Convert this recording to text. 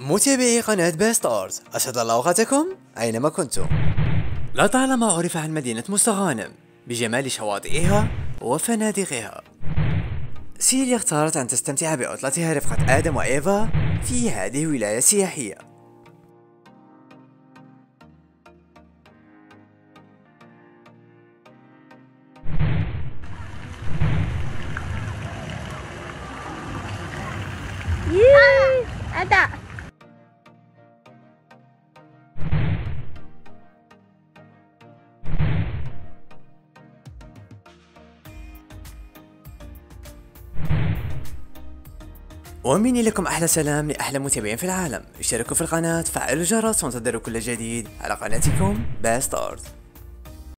متابعي قناة بيست ستارز، أسعد الله أوقاتكم أينما كنتم. لطالما عرف عن مدينة مستغانم بجمال شواطئها وفنادقها. سيليا اختارت أن تستمتع بعطلتها رفقة آدم وإيفا في هذه الولاية السياحية. ومني لكم أحلى سلام لأحلى متابعين في العالم. اشتركوا في القناة، فعلوا الجرس وانتظروا كل جديد على قناتكم بيست ستارز.